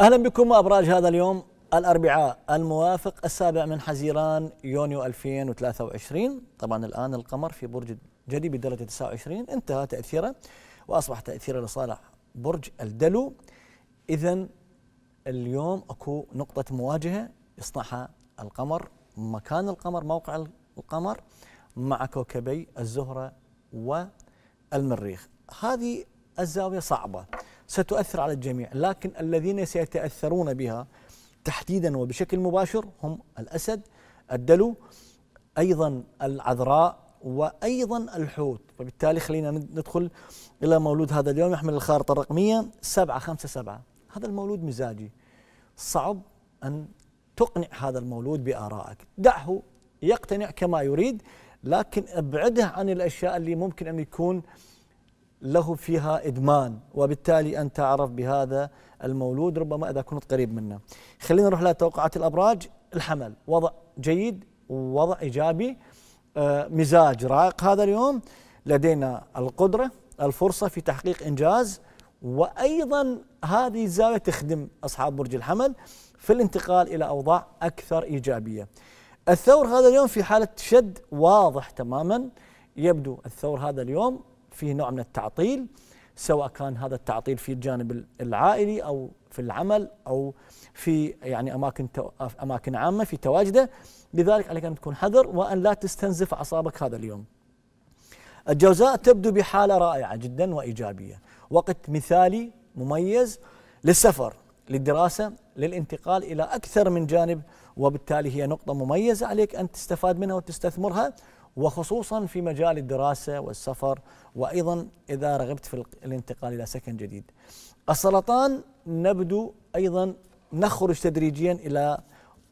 أهلا بكم وأبراج هذا اليوم الأربعاء الموافق السابع من حزيران يونيو 2023. طبعا الآن القمر في برج جدي بدرجة 29، انتهى تأثيره وأصبح تأثيره لصالح برج الدلو. إذا اليوم أكو نقطة مواجهة يصنعها القمر، مكان القمر، موقع القمر مع كوكبي الزهرة والمريخ. هذه الزاوية صعبة، ستؤثر على الجميع، لكن الذين سيتأثرون بها تحديدا وبشكل مباشر هم الأسد، الدلو، أيضا العذراء، وأيضا الحوت. وبالتالي خلينا ندخل إلى مولود هذا اليوم، يحمل الخارطة الرقمية 757. هذا المولود مزاجي، صعب أن تقنع هذا المولود بآرائك، دعه يقتنع كما يريد، لكن ابعده عن الأشياء اللي ممكن أن يكون له فيها إدمان، وبالتالي أن تعرف بهذا المولود ربما إذا كنت قريب منه. خلينا نروح لتوقعات الأبراج. الحمل وضع جيد، وضع إيجابي، مزاج رائق هذا اليوم. لدينا القدرة، الفرصة في تحقيق إنجاز، وأيضا هذه الزاوية تخدم أصحاب برج الحمل في الانتقال إلى أوضاع أكثر إيجابية. الثور هذا اليوم في حالة شد واضح تماما، يبدو الثور هذا اليوم فيه نوع من التعطيل، سواء كان هذا التعطيل في الجانب العائلي أو في العمل أو في يعني أماكن عامة في تواجده. لذلك عليك أن تكون حذر وأن لا تستنزف أعصابك هذا اليوم. الجوزاء تبدو بحالة رائعة جدا وإيجابية، وقت مثالي مميز للسفر، للدراسة، للانتقال إلى أكثر من جانب، وبالتالي هي نقطة مميزة عليك أن تستفاد منها وتستثمرها، وخصوصا في مجال الدراسة والسفر، وأيضا إذا رغبت في الانتقال إلى سكن جديد. السرطان نبدو أيضا نخرج تدريجيا إلى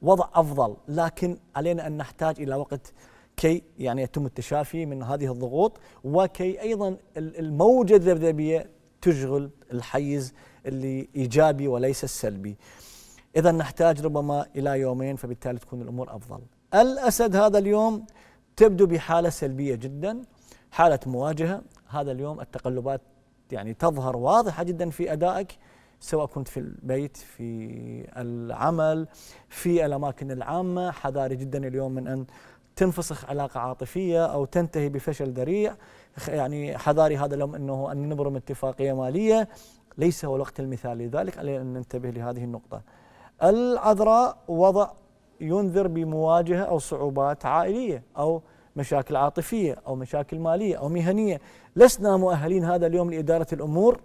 وضع أفضل، لكن علينا أن نحتاج إلى وقت كي يعني يتم التشافي من هذه الضغوط، وكي أيضا الموجة الذبذبية تشغل الحيز اللي إيجابي وليس السلبي. إذا نحتاج ربما إلى يومين، فبالتالي تكون الأمور أفضل. الأسد هذا اليوم تبدو بحالة سلبية جدا، حالة مواجهة هذا اليوم، التقلبات يعني تظهر واضحة جدا في أدائك، سواء كنت في البيت، في العمل، في الأماكن العامة. حذاري جدا اليوم من أن تنفسخ علاقة عاطفية أو تنتهي بفشل ذريع، يعني حذاري هذا اليوم أنه أن نبرم اتفاقية مالية، ليس هو الوقت المثالي، لذلك علينا أن ننتبه لهذه النقطة. العذراء وضع ينذر بمواجهة أو صعوبات عائلية أو مشاكل عاطفية أو مشاكل مالية أو مهنية. لسنا مؤهلين هذا اليوم لإدارة الأمور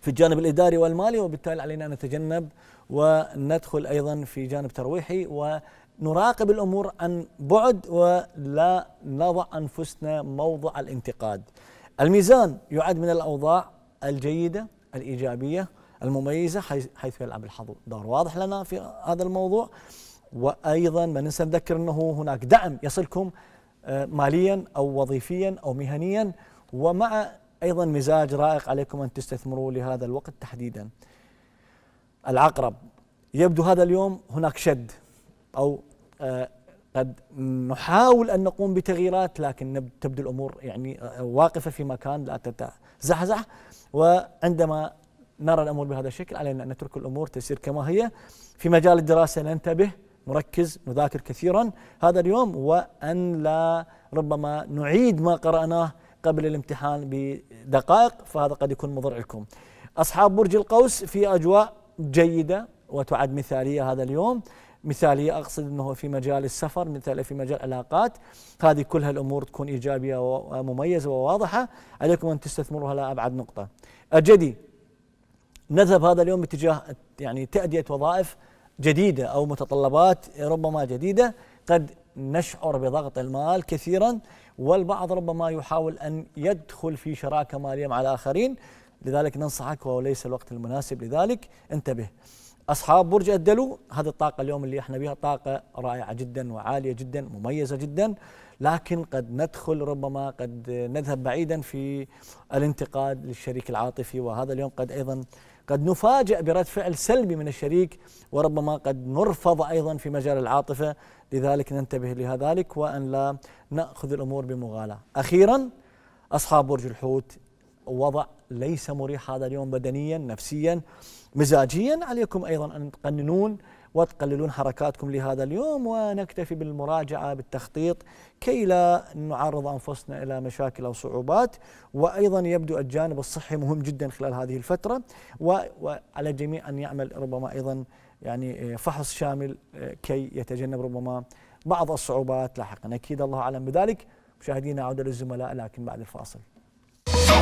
في الجانب الإداري والمالي، وبالتالي علينا أن نتجنب وندخل أيضا في جانب ترويحي، ونراقب الأمور عن بعد، ولا نضع أنفسنا موضع الانتقاد. الميزان يعد من الأوضاع الجيدة الإيجابية المميزة، حيث يلعب الحظ دور واضح لنا في هذا الموضوع. وأيضا ما ننسى نذكر أنه هناك دعم يصلكم ماليا أو وظيفيا أو مهنيا، ومع أيضا مزاج رائق عليكم أن تستثمروا لهذا الوقت تحديدا. العقرب يبدو هذا اليوم هناك شد، أو قد نحاول أن نقوم بتغييرات، لكن تبدو الأمور يعني واقفة في مكان لا تتزحزح، وعندما نرى الأمور بهذا الشكل علينا أن نترك الأمور تسير كما هي. في مجال الدراسة ننتبه، نركز، نذاكر كثيرا هذا اليوم، وأن لا ربما نعيد ما قرأناه قبل الامتحان بدقائق، فهذا قد يكون مضر لكم. أصحاب برج القوس في أجواء جيدة وتعد مثالية هذا اليوم، مثالية أقصد أنه في مجال السفر، مثالية في مجال العلاقات، هذه كلها الأمور تكون إيجابية ومميزة وواضحة، عليكم أن تستثمروها لأبعد نقطة. الجدي نذهب هذا اليوم باتجاه يعني تأدية وظائف جديدة أو متطلبات ربما جديدة، قد نشعر بضغط المال كثيرا، والبعض ربما يحاول أن يدخل في شراكة مالية مع الآخرين، لذلك ننصحك وليس الوقت المناسب، لذلك انتبه. أصحاب برج الدلو هذه الطاقة اليوم اللي احنا بها طاقة رائعة جدا وعالية جدا مميزة جدا، لكن قد ندخل ربما قد نذهب بعيدا في الانتقاد للشريك العاطفي، وهذا اليوم قد أيضا قد نفاجأ برد فعل سلبي من الشريك، وربما قد نرفض أيضا في مجال العاطفة، لذلك ننتبه لذلك وأن لا نأخذ الأمور بمغالاة. أخيرا أصحاب برج الحوت وضع ليس مريح هذا اليوم بدنيا نفسيا مزاجيا، عليكم أيضا أن تقننون وتقللون حركاتكم لهذا اليوم، ونكتفي بالمراجعة بالتخطيط كي لا نعرض أنفسنا إلى مشاكل أو صعوبات. وأيضا يبدو الجانب الصحي مهم جدا خلال هذه الفترة، وعلى الجميع أن يعمل ربما أيضا يعني فحص شامل كي يتجنب ربما بعض الصعوبات لاحقا، أكيد الله أعلم بذلك. مشاهدينا عودة للزملاء لكن بعد الفاصل.